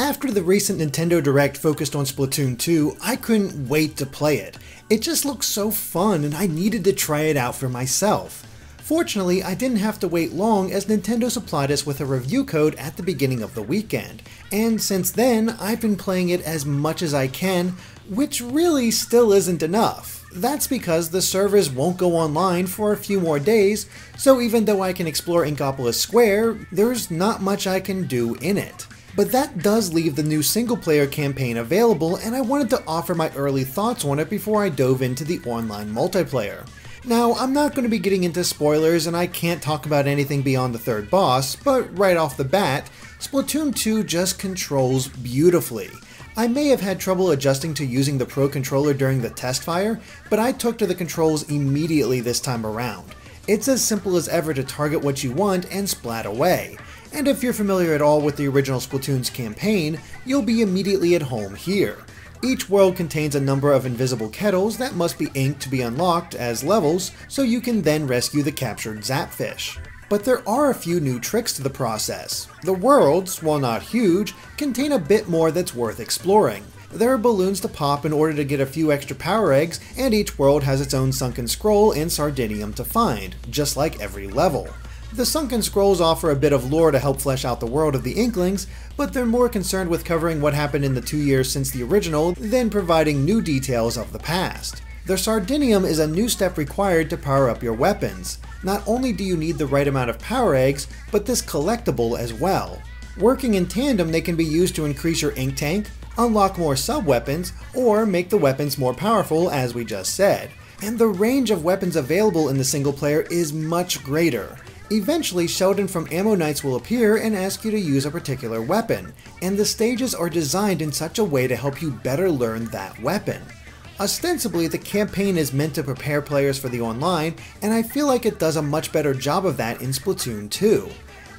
After the recent Nintendo Direct focused on Splatoon 2, I couldn't wait to play it. It just looked so fun and I needed to try it out for myself. Fortunately, I didn't have to wait long as Nintendo supplied us with a review code at the beginning of the weekend, and since then I've been playing it as much as I can, which really still isn't enough. That's because the servers won't go online for a few more days, so even though I can explore Inkopolis Square, there's not much I can do in it. But that does leave the new single-player campaign available, and I wanted to offer my early thoughts on it before I dove into the online multiplayer. Now, I'm not going to be getting into spoilers and I can't talk about anything beyond the third boss, but right off the bat, Splatoon 2 just controls beautifully. I may have had trouble adjusting to using the Pro Controller during the test fire, but I took to the controls immediately this time around. It's as simple as ever to target what you want and splat away. And if you're familiar at all with the original Splatoon's campaign, you'll be immediately at home here. Each world contains a number of invisible kettles that must be inked to be unlocked as levels, so you can then rescue the captured Zapfish. But there are a few new tricks to the process. The worlds, while not huge, contain a bit more that's worth exploring. There are balloons to pop in order to get a few extra Power Eggs, and each world has its own Sunken Scroll and Sardinium to find, just like every level. The Sunken Scrolls offer a bit of lore to help flesh out the world of the Inklings, but they're more concerned with covering what happened in the 2 years since the original than providing new details of the past. The Sardinium is a new step required to power up your weapons. Not only do you need the right amount of Power Eggs, but this collectible as well. Working in tandem, they can be used to increase your Ink Tank, unlock more sub-weapons, or make the weapons more powerful as we just said. And the range of weapons available in the single player is much greater. Eventually, Sheldon from Ammo Knights will appear and ask you to use a particular weapon, and the stages are designed in such a way to help you better learn that weapon. Ostensibly, the campaign is meant to prepare players for the online, and I feel like it does a much better job of that in Splatoon 2.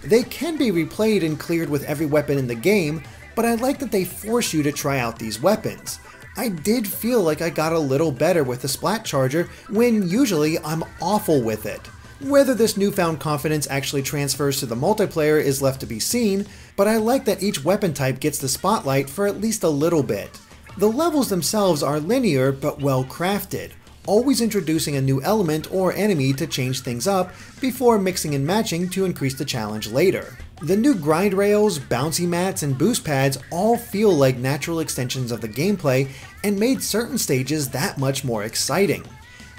They can be replayed and cleared with every weapon in the game, but I like that they force you to try out these weapons. I did feel like I got a little better with the Splat Charger when usually I'm awful with it. Whether this newfound confidence actually transfers to the multiplayer is left to be seen, but I like that each weapon type gets the spotlight for at least a little bit. The levels themselves are linear but well crafted, always introducing a new element or enemy to change things up before mixing and matching to increase the challenge later. The new grind rails, bouncy mats, and boost pads all feel like natural extensions of the gameplay and made certain stages that much more exciting.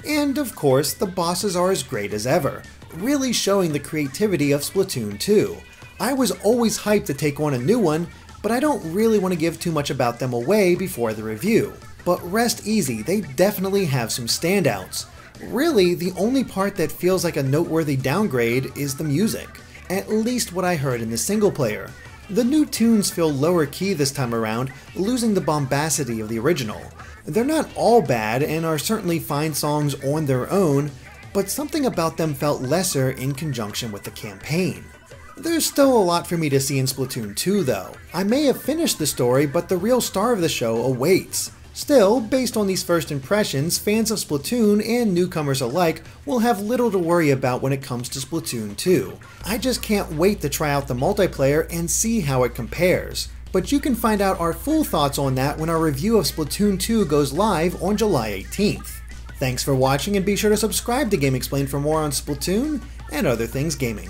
And of course, the bosses are as great as ever, really showing the creativity of Splatoon 2. I was always hyped to take on a new one, but I don't really want to give too much about them away before the review. But rest easy, they definitely have some standouts. Really, the only part that feels like a noteworthy downgrade is the music, at least what I heard in the single player. The new tunes feel lower key this time around, losing the bombacity of the original. They're not all bad and are certainly fine songs on their own, but something about them felt lesser in conjunction with the campaign. There's still a lot for me to see in Splatoon 2 though. I may have finished the story, but the real star of the show awaits. Still, based on these first impressions, fans of Splatoon and newcomers alike will have little to worry about when it comes to Splatoon 2. I just can't wait to try out the multiplayer and see how it compares. But you can find out our full thoughts on that when our review of Splatoon 2 goes live on July 18th. Thanks for watching and be sure to subscribe to GameXplain for more on Splatoon and other things gaming.